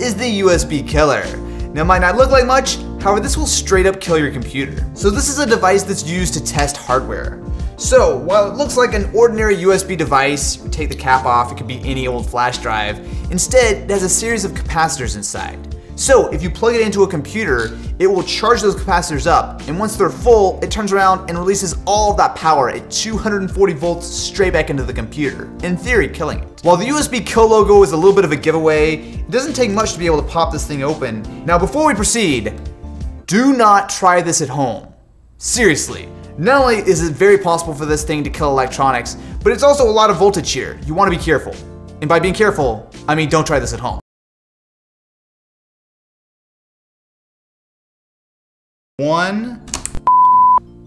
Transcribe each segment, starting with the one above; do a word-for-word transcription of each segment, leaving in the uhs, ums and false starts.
is the U S B Killer. Now, it might not look like much, however, this will straight up kill your computer. So this is a device that's used to test hardware. So while it looks like an ordinary U S B device, you take the cap off, it could be any old flash drive, instead it has a series of capacitors inside. So if you plug it into a computer, it will charge those capacitors up, and once they're full, it turns around and releases all of that power at two hundred forty volts straight back into the computer, in theory killing it. While the U S B Kill logo is a little bit of a giveaway, it doesn't take much to be able to pop this thing open. Now before we proceed, do not try this at home. Seriously. Not only is it very possible for this thing to kill electronics, but it's also a lot of voltage here. You want to be careful. And by being careful, I mean don't try this at home. One.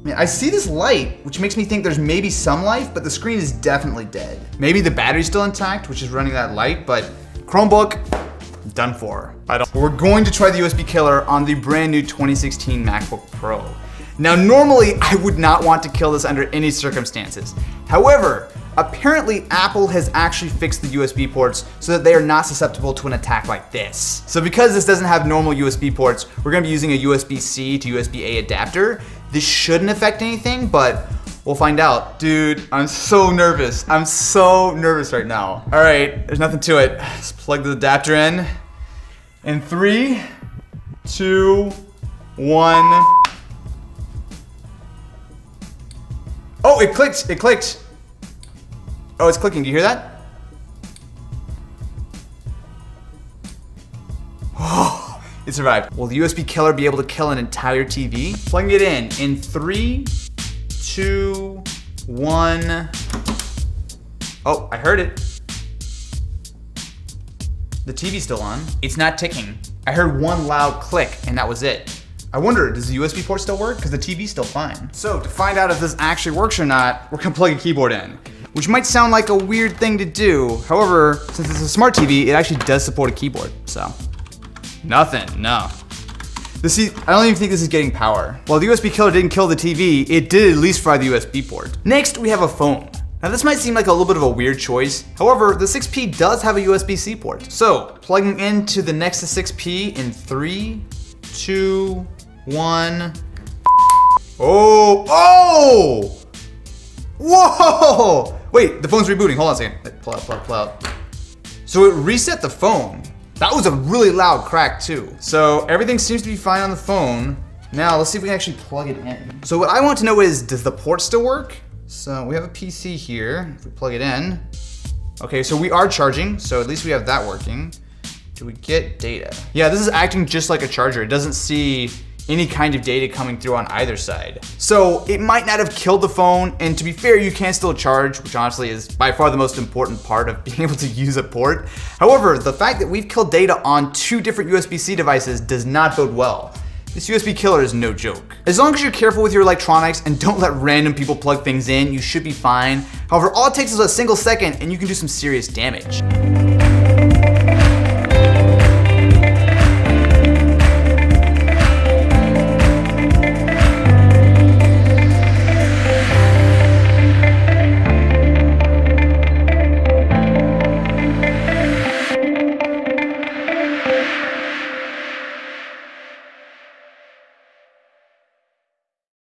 Man, I see this light, which makes me think there's maybe some life, but the screen is definitely dead. Maybe the battery's still intact, which is running that light, but Chromebook, done for. I don't. We're going to try the U S B Killer on the brand new twenty sixteen MacBook Pro. Now, normally I would not want to kill this under any circumstances. However, apparently Apple has actually fixed the U S B ports so that they are not susceptible to an attack like this. So because this doesn't have normal U S B ports, we're gonna be using a U S B C to U S B A adapter. This shouldn't affect anything, but we'll find out. Dude, I'm so nervous. I'm so nervous right now. All right, there's nothing to it. Let's plug the adapter in. And three, two, one. Oh, it clicked, it clicked. Oh, it's clicking, do you hear that? Oh, it survived. Will the U S B Killer be able to kill an entire T V? Plugging it in, in three, two, one. Oh, I heard it. The T V's still on. It's not ticking. I heard one loud click and that was it. I wonder, does the U S B port still work? Because the T V's still fine. So to find out if this actually works or not, we're gonna plug a keyboard in, which might sound like a weird thing to do. However, since it's a smart T V, it actually does support a keyboard, so. Nothing, no. This is, I don't even think this is getting power. While the U S B Killer didn't kill the T V, it did at least fry the U S B port. Next, we have a phone. Now this might seem like a little bit of a weird choice. However, the six P does have a U S B C port. So, plugging into the Nexus six P in three, two, one. Oh, oh! Whoa! Wait, the phone's rebooting. Hold on a second. Pull out, pull out, pull out. So it reset the phone. That was a really loud crack too. So everything seems to be fine on the phone. Now let's see if we can actually plug it in. So what I want to know is, does the port still work? So we have a P C here. If we plug it in. Okay, so we are charging. So at least we have that working. Do we get data? Yeah, this is acting just like a charger. It doesn't see any kind of data coming through on either side. So it might not have killed the phone, and to be fair, you can still charge, which honestly is by far the most important part of being able to use a port. However, the fact that we've killed data on two different U S B C devices does not bode well. This U S B Killer is no joke. As long as you're careful with your electronics and don't let random people plug things in, you should be fine. However, all it takes is a single second and you can do some serious damage.